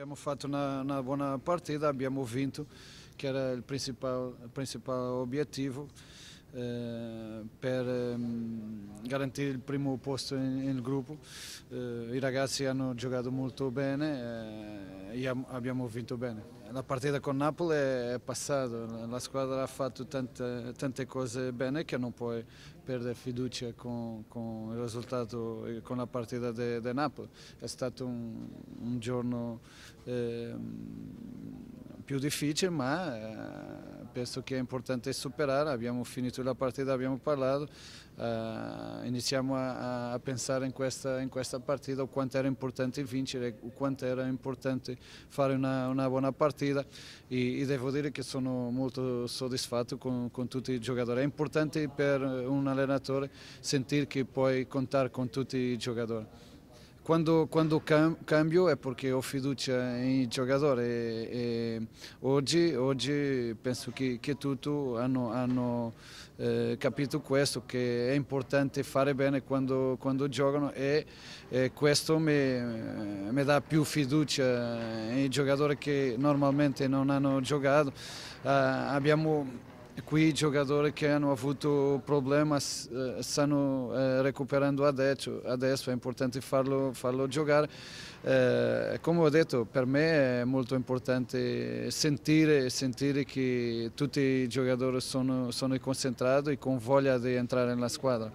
Abbiamo fatto una buona partita, abbiamo vinto, che era il principale obiettivo per garantire il primo posto nel gruppo. I ragazzi hanno giocato molto bene e abbiamo vinto bene. La partita con Napoli è passata, la squadra ha fatto tante cose bene che non puoi perdere fiducia con il risultato, con la partita di Napoli. È stato un giorno più difficile, ma penso che è importante superare. Abbiamo finito la partita, abbiamo parlato, iniziamo a pensare in questa partita quanto era importante vincere, quanto era importante fare una buona partita. E devo dire che sono molto soddisfatto con tutti i giocatori. È importante per un allenatore sentire che puoi contare con tutti i giocatori. Quando cambio è perché ho fiducia nei giocatori e oggi penso che tutti hanno capito questo, che è importante fare bene quando giocano e questo mi dà più fiducia nei giocatori che normalmente non hanno giocato. Abbiamo qui giocatori che hanno avuto problemi stanno recuperando adesso, è importante farlo giocare. Come ho detto, per me è molto importante sentire che tutti i giocatori sono concentrati e con voglia di entrare nella squadra.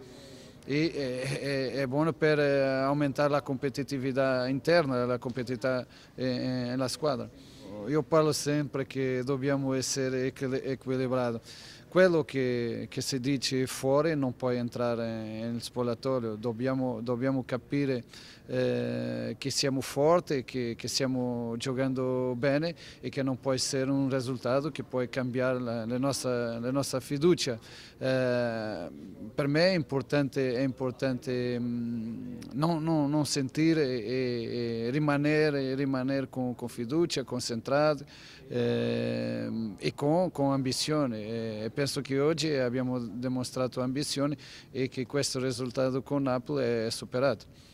E è buono per aumentare la competitività interna, la competitività nella squadra. Io parlo sempre che dobbiamo essere equilibrati. Quello che si dice fuori non può entrare nel spogliatoio, dobbiamo capire che siamo forti, che stiamo giocando bene e che non può essere un risultato che può cambiare la nostra fiducia. Per me è importante non sentire e rimanere con fiducia, concentrati e con ambizione. Penso che oggi abbiamo dimostrato ambizione e che questo risultato con Napoli è superato.